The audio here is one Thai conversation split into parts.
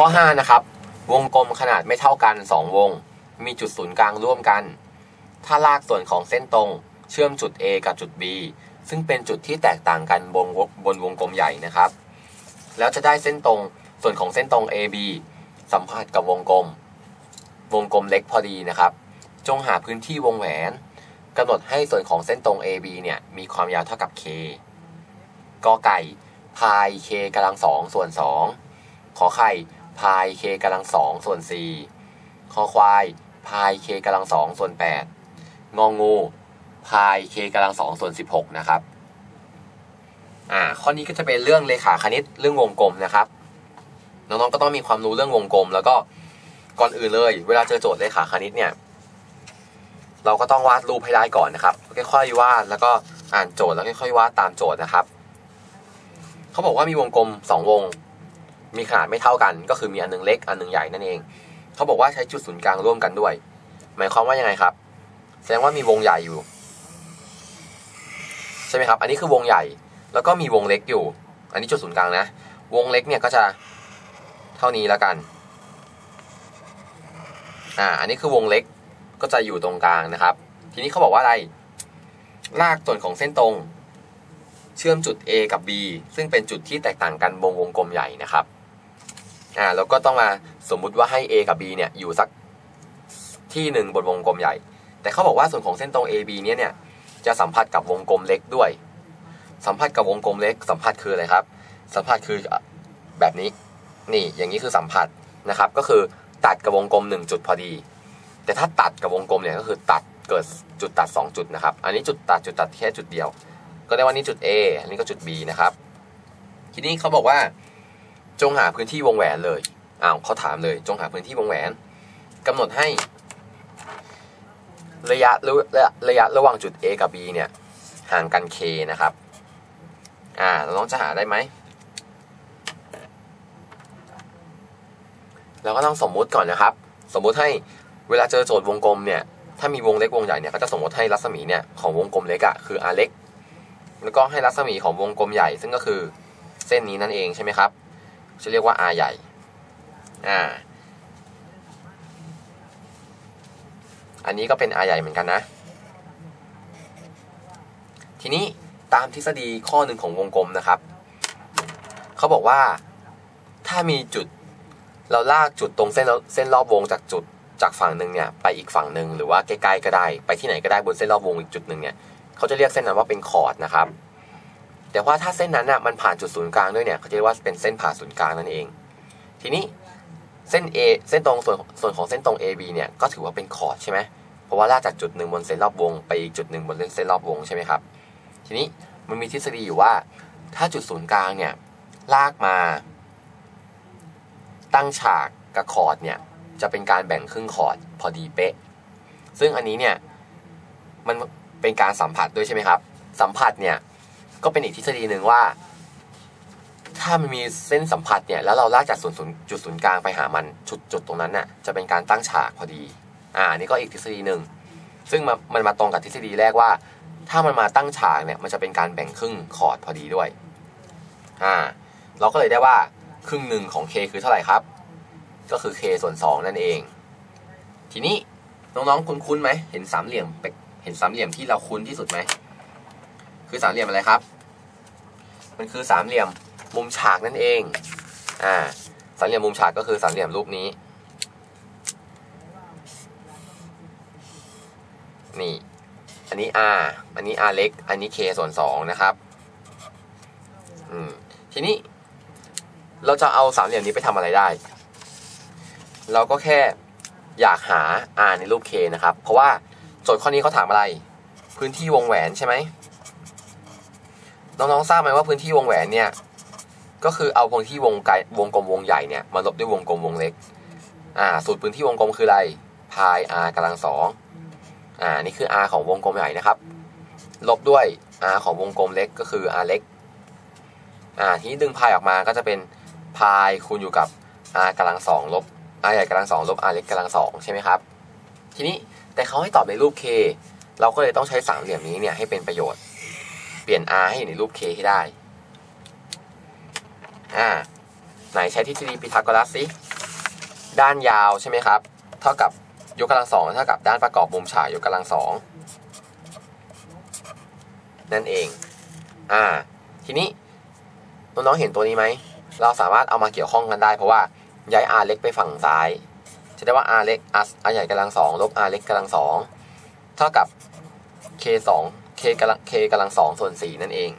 ข้อ5นะครับวงกลมขนาดไม่เท่ากัน2วงมีจุดศูนย์กลางร่วมกันถ้าลากส่วนของเส้นตรงเชื่อมจุด A กับจุด B ซึ่งเป็นจุดที่แตกต่างกันบนวงกลมใหญ่นะครับแล้วจะได้เส้นตรงส่วนของเส้นตรง AB สัมผัสกับวงกลมเล็กพอดีนะครับจงหาพื้นที่วงแหวนกำหนดให้ส่วนของเส้นตรง AB เนี่ยมีความยาวเท่ากับ k กอไก่พาย k กำลัง2ส่วน2ขอไข่พาย k กำลัง2ส่วน4คอควายพาย k กำลัง2ส่วน8งองูพาย k กำลัง2ส่วน16นะครับข้อนี้ก็จะเป็นเรื่องเลขาคณิตเรื่องวงกลมนะครับน้องๆก็ต้องมีความรู้เรื่องวงกลมแล้วก็ก่อนอื่นเลยเวลาเจอโจทย์เลขาคณิตเนี่ยเราก็ต้องวาดรูปให้ได้ก่อนนะครับค่อยๆวาดแล้วก็อ่านโจทย์แล้วค่อยๆวาดตามโจทย์นะครับเขาบอกว่ามีวงกลม2วงมีขนาดไม่เท่ากันก็คือมีอันนึงเล็กอันนึงใหญ่นั่นเองเขาบอกว่าใช้จุดศูนย์กลางร่วมกันด้วยหมายความว่ายังไงครับแสดงว่ามีวงใหญ่อยู่ใช่ไหมครับอันนี้คือวงใหญ่แล้วก็มีวงเล็กอยู่อันนี้จุดศูนย์กลางนะวงเล็กเนี่ยก็จะเท่านี้แล้วกันอันนี้คือวงเล็กก็จะอยู่ตรงกลางนะครับทีนี้เขาบอกว่าอะไรลากส่วนของเส้นตรงเชื่อมจุด A กับ B ซึ่งเป็นจุดที่แตกต่างกันวงกลมใหญ่นะครับแล้วก็ต้องมาสมมุติว่าให้ A กับ B เนี่ยอยู่สักที่หนึ่งบนวงกลมใหญ่แต่เขาบอกว่าส่วนของเส้นตรง AB เนี่ยจะสัมผัสกับวงกลมเล็กด้วยสัมผัสกับวงกลมเล็กสัมผัสคืออะไรครับสัมผัสคือแบบนี้นี่อย่างนี้คือสัมผัสนะครับก็คือตัดกับวงกลม1จุดพอดีแต่ถ้าตัดกับวงกลมเนี่ยก็คือตัดเกิดจุดตัด2จุดนะครับอันนี้จุดตัดแค่จุดเดียวก็ได้ว่านี่จุด A อันนี้ก็จุด B นะครับทีนี้เขาบอกว่าจงหาพื้นที่วงแหวนเลยเขาถามเลยจงหาพื้นที่วงแหวนกำหนดให้ระยะระหว่างจุด A กับ B เนี่ยห่างกัน k นะครับเราต้องจะหาได้ไหมเราก็ต้องสมมุติก่อนนะครับสมมุติให้เวลาเจอโจทย์วงกลมเนี่ยถ้ามีวงเล็กวงใหญ่เนี่ยก็จะสมมติให้รัศมีเนี่ยของวงกลมเล็กคือ r เล็กแล้วก็ให้รัศมีของวงกลมใหญ่ซึ่งก็คือเส้นนี้นั่นเองใช่ไหมครับจะเรียกว่า r ใหญ่อันนี้ก็เป็น r ใหญ่เหมือนกันนะทีนี้ตามทฤษฎีข้อหนึ่งของวงกลมนะครับเขาบอกว่าถ้ามีจุดเราลากจุดตรงเส้นรอบวงจากจุดจากฝั่งหนึ่งเนี่ยไปอีกฝั่งหนึ่งหรือว่าใกล้ๆก็ได้ไปที่ไหนก็ได้บนเส้นรอบวงอีกจุดหนึ่งเนี่ยเขาจะเรียกเส้นนั้นว่าเป็นขอดนะครับแต่ว่าถ้าเส้นนั้นน่ะมันผ่านจุดศูนย์กลางด้วยเนี่ยเขาจะเรียกว่าเป็นเส้นผ่าศูนย์กลางนั่นเองทีนี้เส้น A เส้นตรงส่วนของเส้นตรง AB เนี่ยก็ถือว่าเป็นขอดใช่ไหมเพราะว่าลากจากจุดหนึ่งบนเส้นรอบวงไปอีกจุดหนึ่งบนเส้นรอบวงใช่ไหมครับทีนี้มันมีทฤษฎีอยู่ว่าถ้าจุดศูนย์กลางเนี่ยลากมาตั้งฉากกับขอดเนี่ยจะเป็นการแบ่งครึ่งขอดพอดีเป๊ะซึ่งอันนี้เนี่ยมันเป็นการสัมผัสด้วยใช่ไหมครับสัมผัสเนี่ยก็เป็นอีกทฤษฎีหนึ่งว่าถ้ามันมีเส้นสัมผัสเนี่ยแล้วเราลากจากจุดศูนย์กลางไปหามันจุดตรงนั้นน่ะจะเป็นการตั้งฉากพอดีนี่ก็อีกทฤษฎีหนึ่งซึ่งมันมาตรงกับทฤษฎีแรกว่าถ้ามันมาตั้งฉากเนี่ยมันจะเป็นการแบ่งครึ่งขอดพอดีด้วยเราก็เลยได้ว่าครึ่งหนึ่งของ k คือเท่าไหร่ครับก็คือ k ส่วน2นั่นเองทีนี้น้องๆคุ้นๆไหมเห็นสามเหลี่ยมที่เราคุ้นที่สุดไหมคือสามเหลี่ยมอะไรครับมันคือสามเหลี่ยมมุมฉากนั่นเองสามเหลี่ยมมุมฉากก็คือสามเหลี่ยมรูปนี้นี่อันนี้ r อันนี้ r เล็กอันนี้ k ส่วน2นะครับทีนี้เราจะเอาสามเหลี่ยมนี้ไปทำอะไรได้เราก็แค่อยากหา r ในรูป k นะครับเพราะว่าโจทย์ข้อนี้เขาถามอะไรพื้นที่วงแหวนใช่ไหมน้องๆทราบไหมว่าพื้นที่วงแหวนเนี่ยก็คือเอาพื้นที่วงกลมวงใหญ่เนี่ยมาลบด้วยวงกลมวงเล็กสูตรพื้นที่วงกลมคืออะไรพาย r กำลัง2นี่คือ r ของวงกลมใหญ่นะครับลบด้วย r ของวงกลมเล็กก็คือ r เล็กทีนี้ดึงพายออกมาก็จะเป็นพายคูณอยู่กับ r กำลัง2ลบ r ใหญ่กำลัง2ลบ r เล็กกำลัง2ใช่ไหมครับทีนี้แต่เขาให้ตอบในรูป k เราก็เลยต้องใช้สามเหลี่ยมนี้เนี่ยให้เป็นประโยชน์เปลี่ยน r ให้อยู่ในรูป k ให้ได้ไหนใช้ทฤษฎีพีทาโกรัสสิ ด้านยาวใช่ไหมครับเท่ากับยกกำลังสองเท่ากับด้านประกอบมุมฉากยกกำลังสองนั่นเองทีนี้น้องๆเห็นตัวนี้ไหมเราสามารถเอามาเกี่ยวข้องกันได้เพราะว่าย้าย r เล็กไปฝั่งซ้ายจะได้ว่า r เล็ก r ใหญ่กำลังสองลบ r เล็กกำลังสองเท่ากับ k สอง k กำลังสองส่วนสี่นั่นเอง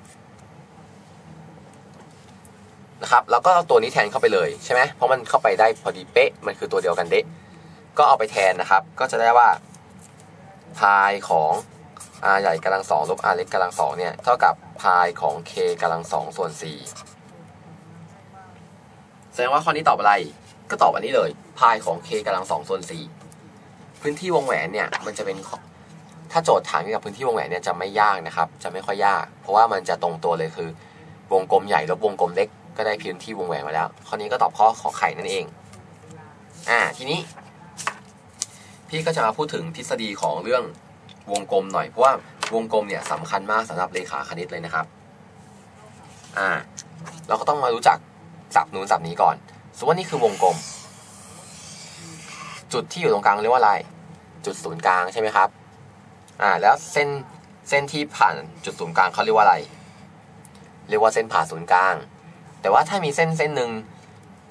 นะครับแล้วก็เอาตัวนี้แทนเข้าไปเลยใช่ไหมเพราะมันเข้าไปได้พอดีเป๊ะมันคือตัวเดียวกันเด๊ะก็เอาไปแทนนะครับก็จะได้ว่าพายของ r ใหญ่กำลังสองลบ r เล็กกำลังสองเนี่ยเท่ากับพายของ k กำลังสองส่วนสี่แสดงว่าข้อนี้ตอบอะไรก็ตอบอันนี้เลยพายของ k กำลังสองส่วนสี่พื้นที่วงแหวนเนี่ยมันจะเป็นถ้าโจทย์ถามเกี่ยวกับพื้นที่วงแหวนเนี่ยจะไม่ยากนะครับจะไม่ค่อยยากเพราะว่ามันจะตรงตัวเลยคือวงกลมใหญ่ลบวงกลมเล็กก็ได้พื้นที่วงแหวนมาแล้วข้อนี้ก็ตอบข้อขอไข่นั่นเองทีนี้พี่ก็จะมาพูดถึงทฤษฎีของเรื่องวงกลมหน่อยเพราะว่าวงกลมเนี่ยสำคัญมากสำหรับเลขาคณิตเลยนะครับเราก็ต้องมารู้จักศัพท์นู้นศัพท์นี้ก่อนสมมติว่านี่คือวงกลมจุดที่อยู่ตรงกลางเรียกว่าอะไรจุดศูนย์กลางใช่ไหมครับแล้วเส้นที่ผ่านจุดศูนย์กลางเขาเรียกว่าอะไรเรียกว่าเส้นผ่าศูนย์กลางแต่ว่าถ้ามีเส้นหนึ่ง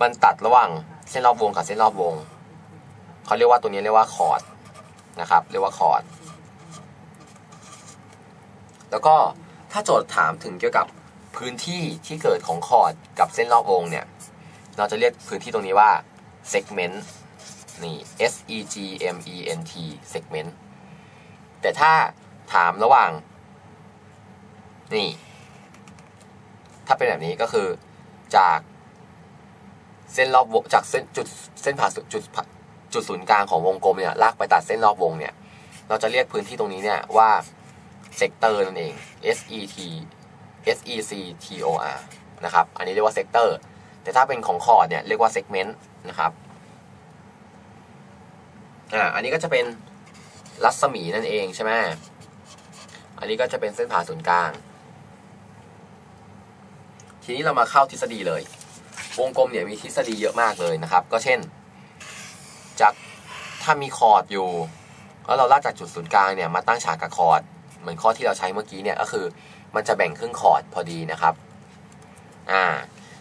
มันตัดระหว่างเส้นรอบวงกับเส้นรอบวงเขาเรียกว่าตัวนี้เรียกว่าคอร์ดนะครับเรียกว่าคอร์ดแล้วก็ถ้าโจทย์ถามถึงเกี่ยวกับพื้นที่ที่เกิดของคอร์ดกับเส้นรอบวงเนี่ยเราจะเรียกพื้นที่ตรงนี้ว่า segment นี่ S E G M E N T segment แต่ถ้าถามระหว่างนี่ถ้าเป็นแบบนี้ก็คือจากเส้นรอบวงจากเส้นจุดเส้นผ่าจุดศูนย์กลางของวงกลมเนี่ยลากไปตัดเส้นรอบวงเนี่ยเราจะเรียกพื้นที่ตรงนี้เนี่ยว่าเซกเตอร์นั่นเอง S E C T O R นะครับอันนี้เรียกว่าเซกเตอร์แต่ถ้าเป็นของคอร์ดเนี่ยเรียกว่าเซกเมนต์นะครับอันนี้ก็จะเป็นรัศมีนั่นเองใช่ไหมอันนี้ก็จะเป็นเส้นผ่าศูนย์กลางทีนี้เรามาเข้าทฤษฎีเลยวงกลมเนี่ยมีทฤษฎีเยอะมากเลยนะครับก็เช่นจากถ้ามีคอร์ดอยู่แล้วเราลากจากจุดศูนย์กลางเนี่ยมาตั้งฉากกับคอร์ดเหมือนข้อที่เราใช้เมื่อกี้เนี่ยก็คือมันจะแบ่งครึ่งคอร์ดพอดีนะครับ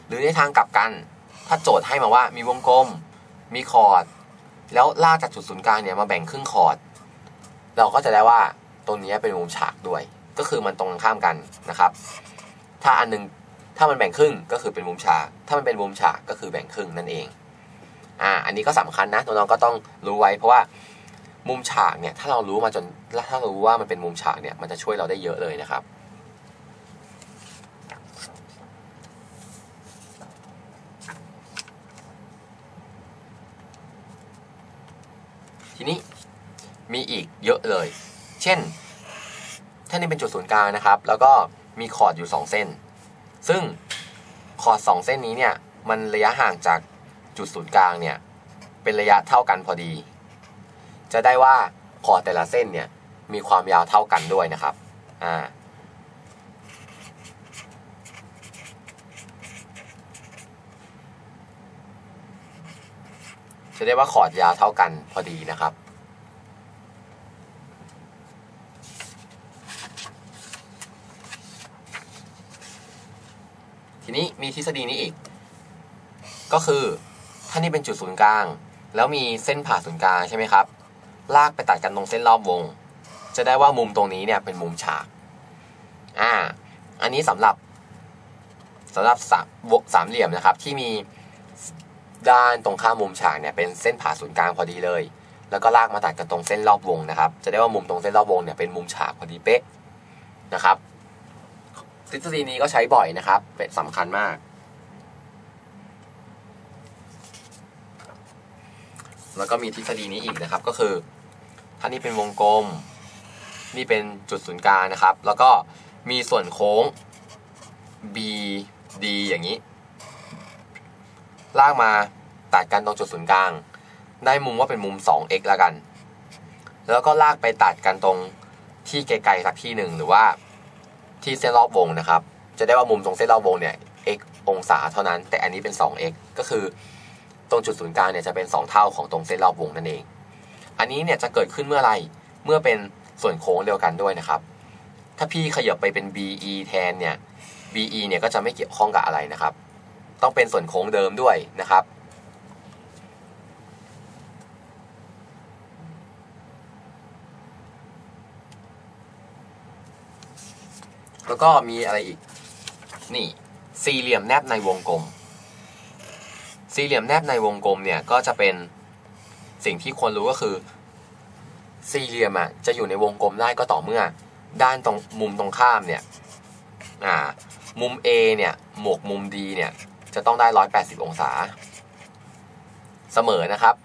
หรือในทางกลับกันถ้าโจทย์ให้มาว่ามีวงกลมมีคอร์ดแล้วลากจากจุดศูนย์กลางเนี่ยมาแบ่งครึ่งคอร์ดเราก็จะได้ว่าตรงนี้เป็นมุมฉากด้วยก็คือมันตรงข้ามกันนะครับถ้าอันนึงถ้ามันแบ่งครึ่งก็คือเป็นมุมฉากถ้ามันเป็นมุมฉากก็คือแบ่งครึ่งนั่นเองอันนี้ก็สำคัญนะน้องๆก็ต้องรู้ไว้เพราะว่ามุมฉากเนี่ยถ้าเรารู้มาจนถ้าเรารู้ว่ามันเป็นมุมฉากเนี่ยมันจะช่วยเราได้เยอะเลยนะครับทีนี้มีอีกเยอะเลยเช่นถ้านี่เป็นจุดศูนย์กลางนะครับแล้วก็มีคอร์ดอยู่2เส้นซึ่งคอร์ด2เส้นนี้เนี่ยมันระยะห่างจากจุดศูนย์กลางเนี่ยเป็นระยะเท่ากันพอดีจะได้ว่าคอร์ดแต่ละเส้นเนี่ยมีความยาวเท่ากันด้วยนะครับจะได้ว่าคอร์ดยาวเท่ากันพอดีนะครับทีนี้มีทฤษฎีนี้อีกก็คือถ้านี่เป็นจุดศูนย์กลางแล้วมีเส้นผ่าศูนย์กลางใช่ไหมครับลากไปตัดกันตรงเส้นรอบวงจะได้ว่ามุมตรงนี้เนี่ยเป็นมุมฉากอันนี้สำหรับสามเหลี่ยมนะครับที่มีด้านตรงข้ามมุมฉากเนี่ยเป็นเส้นผ่าศูนย์กลางพอดีเลยแล้วก็ลากมาตัดกันตรงเส้นรอบวงนะครับจะได้ว่ามุมตรงเส้นรอบวงเนี่ยเป็นมุมฉากพอดีเป๊ะนะครับทฤษฎีนี้ก็ใช้บ่อยนะครับเป็นสำคัญมากแล้วก็มีทฤษฎีนี้อีกนะครับก็คือถ้านี่เป็นวงกลมนี่เป็นจุดศูนย์กลางนะครับแล้วก็มีส่วนโค้ง BD อย่างนี้ลากมาตัดกันตรงจุดศูนย์กลางได้มุมว่าเป็นมุม 2x ละกันแล้วก็ลากไปตัดกันตรงที่ไกลๆสักที่หนึ่งหรือว่าที่เส้นรอบวงนะครับจะได้ว่ามุมตรงเส้นรอบวงเนี่ย x องศาเท่านั้นแต่อันนี้เป็น 2x ก็คือ ตรงจุดศูนย์กลางเนี่ยจะเป็น2เท่าของตรงเส้นรอบวงนั่นเองอันนี้เนี่ยจะเกิดขึ้นเมื่อไรเมื่อเป็นส่วนโค้งเดียวกันด้วยนะครับถ้าพี่ขยับไปเป็น BE แทนเนี่ย BE เนี่ยก็จะไม่เกี่ยวข้องกับอะไรนะครับต้องเป็นส่วนโค้งเดิมด้วยนะครับแล้วก็มีอะไรอีกนี่สี่เหลี่ยมแนบในวงกลมสี่เหลี่ยมแนบในวงกลมเนี่ยก็จะเป็นสิ่งที่ควรรู้ก็คือสี่เหลี่ยมอ่ะจะอยู่ในวงกลมได้ก็ต่อเมื่อด้านตรงมุมตรงข้ามเนี่ยมุม A เนี่ยหมวกมุม D เนี่ยจะต้องได้180องศาเสมอนะครับ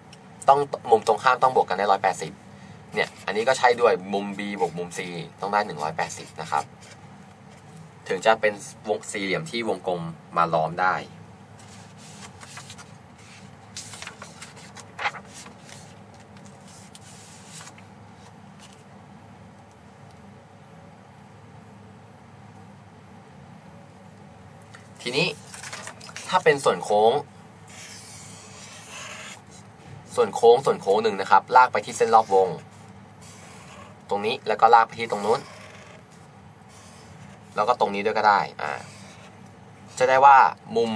ต้องมุมตรงข้ามต้องบวกกันได้180เนี่ยอันนี้ก็ใช่ด้วยมุม B บวกมุม C ต้องได้180นะครับถึงจะเป็นวงสี่เหลี่ยมที่วงกลมมาล้อมได้ทีนี้ถ้าเป็นส่วนโค้งหนึ่งนะครับลากไปที่เส้นรอบวงตรงนี้แล้วก็ลากไปที่ตรงนู้นแล้วก็ตรงนี้ด้วยก็ได้จะได้ว่ามุม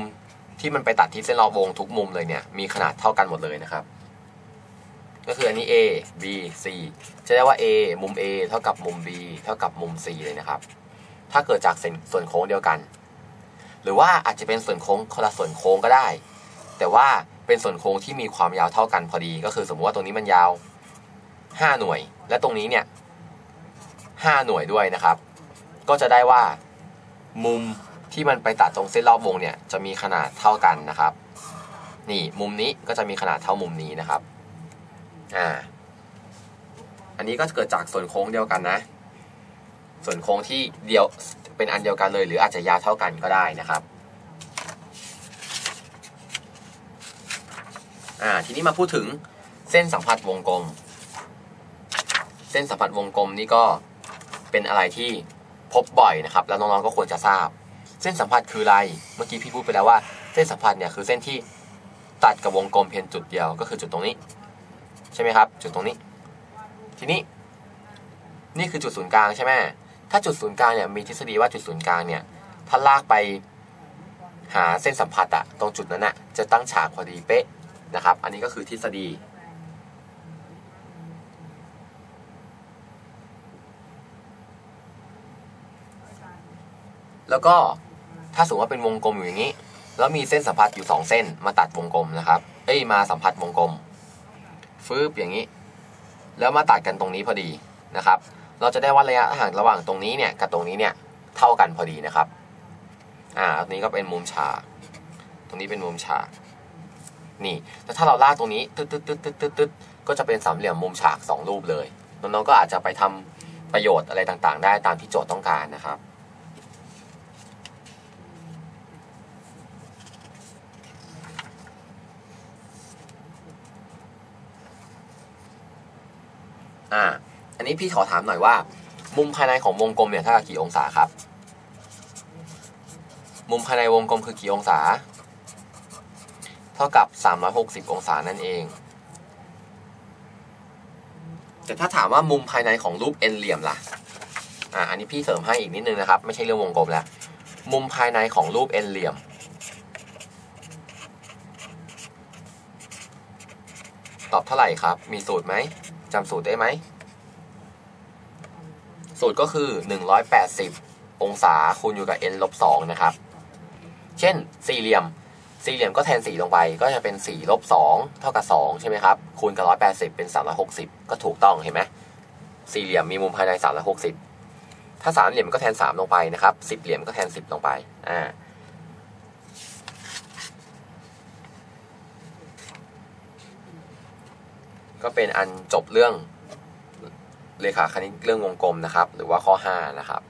ที่มันไปตัดที่เส้นรอบวงทุกมุมเลยเนี่ยมีขนาดเท่ากันหมดเลยนะครับก็คืออันนี้ A B C จะได้ว่า A มุม A เท่ากับมุม B เท่ากับมุม C เลยนะครับถ้าเกิดจากส่วนโค้งเดียวกันหรือว่าอาจจะเป็นส่วนโค้งคนละส่วนโค้งก็ได้แต่ว่าเป็นส่วนโค้งที่มีความยาวเท่ากันพอดีก็คือสมมติว่าตรงนี้มันยาว5หน่วยและตรงนี้เนี่ย5หน่วยด้วยนะครับก็จะได้ว่ามุมที่มันไปตัดตรงเส้นรอบวงเนี่ยจะมีขนาดเท่ากันนะครับนี่มุมนี้ก็จะมีขนาดเท่ามุมนี้นะครับอันนี้ก็เกิดจากส่วนโค้งเดียวกันนะส่วนโค้งที่เดียวเป็นอันเดียวกันเลยหรืออาจจะยาวเท่ากันก็ได้นะครับทีนี้มาพูดถึงเส้นสัมผัสวงกลมเส้นสัมผัสวงกลมนี่ก็เป็นอะไรที่พบบ่อยนะครับแล้วน้องๆก็ควรจะทราบเส้นสัมผัสคืออะไรเมื่อกี้พี่พูดไปแล้วว่าเส้นสัมผัสเนี่ยคือเส้นที่ตัดกับวงกลมเพียงจุดเดียวก็คือจุดตรงนี้ใช่ไหมครับจุดตรงนี้ทีนี้นี่คือจุดศูนย์กลางใช่ไหมถ้าจุดศูนย์กลางเนี่ยมีทฤษฎีว่าจุดศูนย์กลางเนี่ยถ้าลากไปหาเส้นสัมผัสตรงจุดนั้นน่ะจะตั้งฉากพอดีเป๊ะนะครับอันนี้ก็คือทฤษฎีแล้วก็ถ้าสมมติว่าเป็นวงกลมอยู่อย่างนี้แล้วมีเส้นสัมผัสอยู่2เส้นมาตัดวงกลมนะครับมาสัมผัสวงกลมฟืบอย่างนี้แล้วมาตัดกันตรงนี้พอดีนะครับเราจะได้วัดระยะห่างระหว่างตรงนี้เนี่ยกับตรงนี้เนี่ยเท่ากันพอดีนะครับตรงนี้ก็เป็นมุมฉากตรงนี้เป็นมุมฉากนี่แล้วถ้าเราลากตรงนี้ตึ๊ดก็จะเป็นสามเหลี่ยมมุมฉาก2รูปเลยน้องๆก็อาจจะไปทำประโยชน์อะไรต่างๆได้ตามที่โจทย์ต้องการนะครับอันนี้พี่ขอถามหน่อยว่ามุมภายในของวงกลมเนี่ยเท่ากับกี่องศาครับมุมภายในวงกลมคือกี่องศาเท่ากับ360องศานั่นเองแต่ถ้าถามว่ามุมภายในของรูปเอ็นเหลี่ยมล่ะอันนี้พี่เสริมให้อีกนิดนึงนะครับไม่ใช่เรื่องวงกลมแล้วมุมภายในของรูปเอ็นเหลี่ยมตอบเท่าไหร่ครับมีสูตรไหมจำสูตรได้ไหมสูตรก็คือ180องศาคูณอยู่กับ n ลบ2นะครับเช่นสี่เหลี่ยมก็แทน4ลงไปก็จะเป็น4ลบ2เท่ากับ2ใช่ไหมครับคูณกับ180เป็น360ก็ถูกต้องเห็นไหมสี่เหลี่ยมมีมุมภายใน360ถ้าสามเหลี่ยมก็แทน3ลงไปนะครับสิบเหลี่ยมก็แทน10ลงไปก็เป็นอันจบเรื่องเลขาคณิตเรื่องวงกลมนะครับหรือว่าข้อ5นะครับ